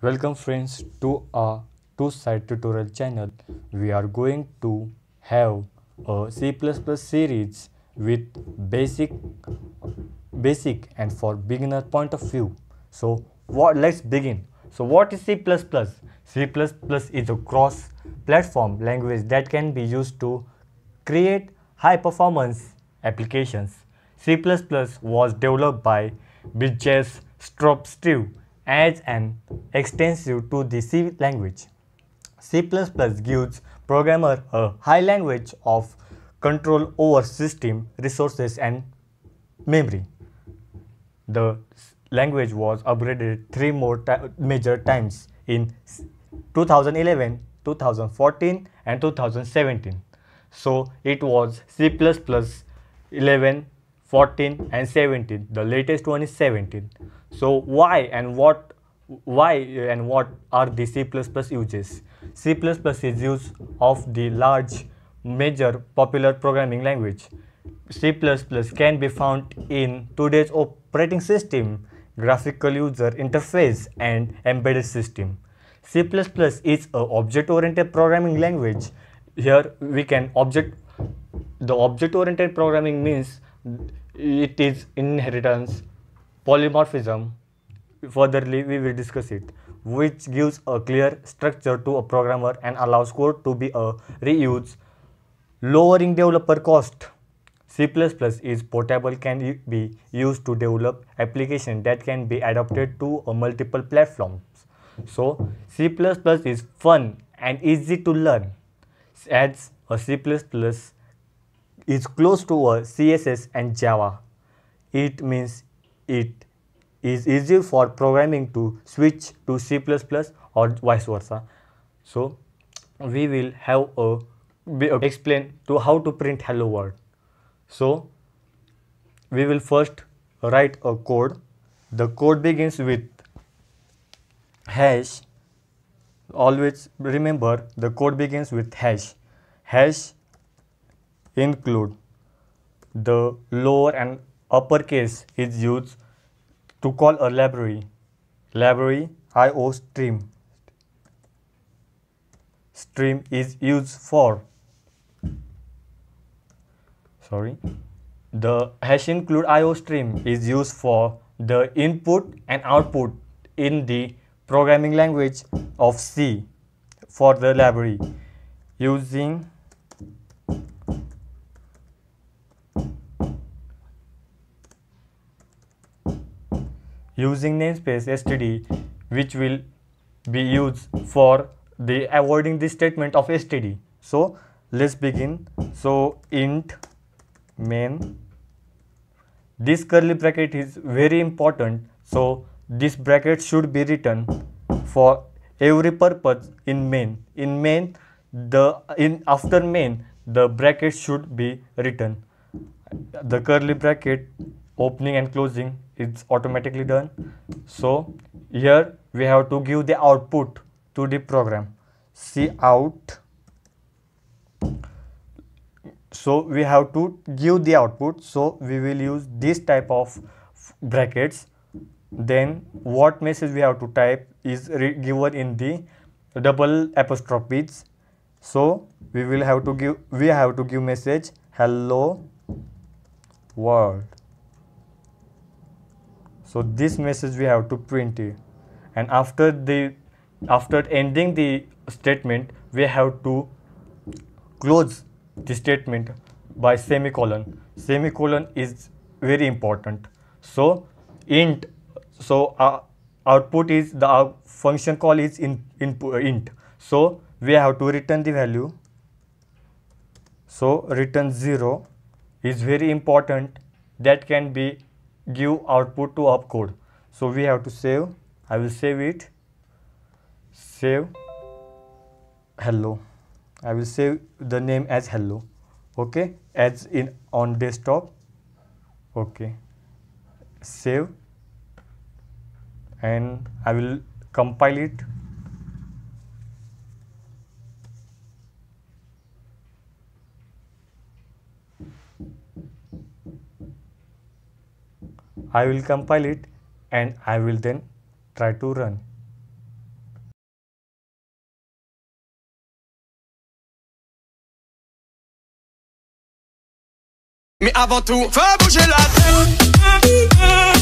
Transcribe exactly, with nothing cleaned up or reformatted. Welcome friends to our Two Side Tutorial channel. We are going to have a C plus plus series with basic basic and for beginner point of view. So what, let's begin. So what is C plus plus? C plus plus is a cross-platform language that can be used to create high-performance applications. C plus plus was developed by Bjarne Stroustrup as an extension to the C language. C plus plus gives programmer a high language of control over system, resources and memory. The language was upgraded three more major times in two thousand eleven, two thousand fourteen and two thousand seventeen. So it was C plus plus eleven, fourteen and seventeen. The latest one is seventeen. So why and what why and what are the C plus plus uses? C plus plus is used of the large major popular programming language. C plus plus can be found in today's operating system, graphical user interface and embedded system. C plus plus is a object-oriented programming language. Here we can object, the object-oriented programming means it is inheritance, polymorphism, furtherly we will discuss it, which gives a clear structure to a programmer and allows code to be a reuse, lowering developer cost. C plus plus is portable, can be used to develop applications that can be adapted to a multiple platforms. So C plus plus is fun and easy to learn, as a C plus plus is close to a C S S and Java. It means it is easier for programming to switch to C plus plus or vice versa. So we will have a, a explain to how to print hello world. So we will first write a code. The code begins with hash. Always remember, the code begins with hash. Hash include, the lower and uppercase is used to call a library. Library I O stream. Stream is used for Sorry, the hash include I O stream is used for the input and output in the programming language of C for the library using using namespace std, which will be used for the avoiding the statement of std. So let's begin. So int main, this curly bracket is very important, so this bracket should be written for every purpose in main. In main the in after main the bracket should be written. The curly bracket opening and closing is automatically done. So here we have to give the output to the program, cout. So we have to give the output, so we will use this type of brackets. Then what message we have to type is given in the double apostrophes. So we will have to give we have to give message hello world. So this message we have to print it, and after the after ending the statement we have to close the statement by semicolon. Semicolon is very important. So int, so uh, output is the uh, function call is in, in uh, int. So we have to return the value. So return zero is very important, that can be give output to up code. So we have to save. I will save it. Save hello. I will save the name as hello, okay, as in on desktop, okay, save, and I will compile it. I will compile it and I will then try to run. Mais avant tout, fais bouger la tête.